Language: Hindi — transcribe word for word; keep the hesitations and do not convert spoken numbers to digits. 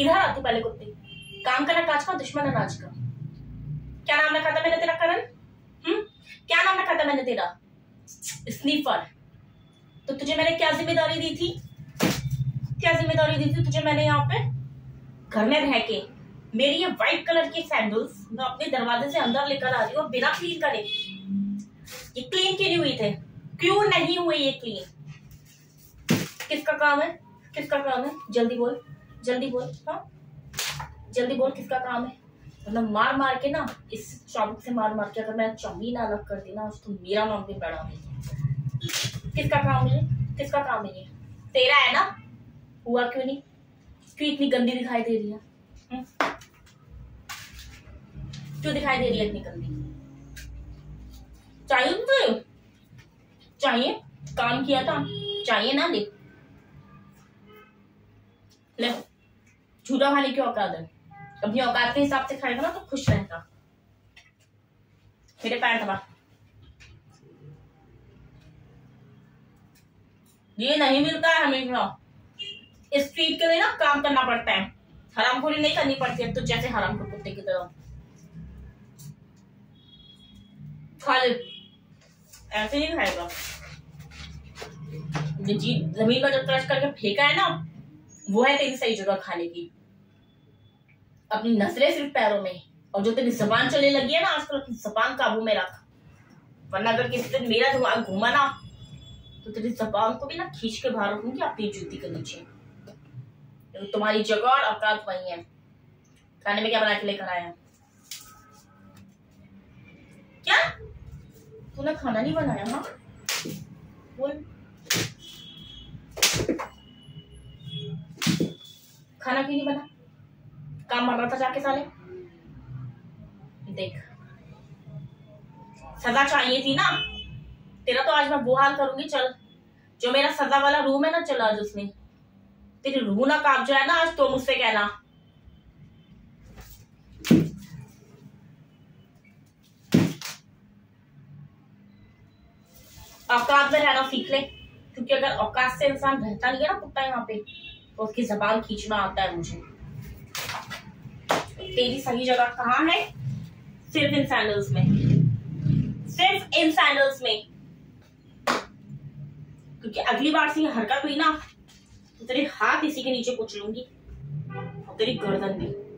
इधर आ तू पहले कुत्ती, काम करना काज का, दुश्मन है नाच का। क्या नाम रखा था मैंने तेरा करण? हम्म क्या नाम रखा था मैंने तेरा? स्नीफर। तो तुझे मैंने क्या जिम्मेदारी दी थी, क्या जिम्मेदारी दी थी तुझे मैंने? यहाँ पे घर में रह के मेरी ये व्हाइट कलर की सैंडल्स मैं अपने दरवाजे से अंदर लेकर आ रही हूँ बिना क्लीन करे। ये क्लीन क्यों नहीं हुई थे, क्यों नहीं हुई ये क्लीन? किसका काम है, किसका काम है? जल्दी बोल, जल्दी बोल, हाँ जल्दी बोल, किसका काम है? मतलब मार मार के ना, इस चाबुक से मार मार के अगर मैं चम्मी ना अलग कर दी ना तो मेरा नाम भी बड़ा है। किसका काम है, किसका काम है? ये तेरा है ना, हुआ क्यों नहीं? क्यों इतनी गंदी दिखाई दे रही है, क्यों दिखाई दे रही है इतनी गंदी? चाहिए तुझे, चाहिए, काम किया था, चाहिए ना, ले ले, झूठा खाने की औकात है? अपनी औकात के हिसाब से खाएगा ना तो खुश रहेगा। मेरे पैर दबा, ये नहीं मिलता है हमेशा, स्ट्रीट के लिए ना काम करना पड़ता है, हरामखोरी नहीं करनी पड़ती है। तो जैसे हरामखोर कुत्ते की तरह ऐसे नहीं खाएगा। जमीन पर जब क्रश करके फेंका है ना, वो है तेरी सही जगह खाने की। अपनी नजरें सिर्फ पैरों में, और जो तेरी जबान चलने लगी है ना आजकल, अपनी जबान काबू में रख, वरना अगर किसी दिन मेरा दिमाग घूमा ना तो तेरी जबान को भी ना खींच के बाहर रखूंगी अपनी जूती के नीचे। तो तुम्हारी जगह और औकात वही है। खाने में क्या बना के लेकर आया? क्या तूने खाना नहीं बनाया? हाँ बोल, खाना क्यों नहीं बना? काम मर रहा था जाके साले, देख सजा चाहिए थी ना तेरा, तो आज मैं वो हाल करूंगी। चल जो मेरा सजा वाला रूम है ना, चल आज उसने तेरी रूह ना कांप जाए ना आज, तो मुझसे कहना। औकात में रहना सीख ले, क्योंकि अगर औकात से इंसान रहता नहीं है ना कुत्ता यहाँ पे, तो उसकी जबान खींचना आता है मुझे। तेरी सही जगह कहाँ है? सिर्फ इन सैंडल्स में, सिर्फ इन सैंडल्स में। क्योंकि अगली बार से ये हरकत हुई ना तो तेरे हाथ इसी के नीचे कुचलूंगी और तेरी गर्दन भी।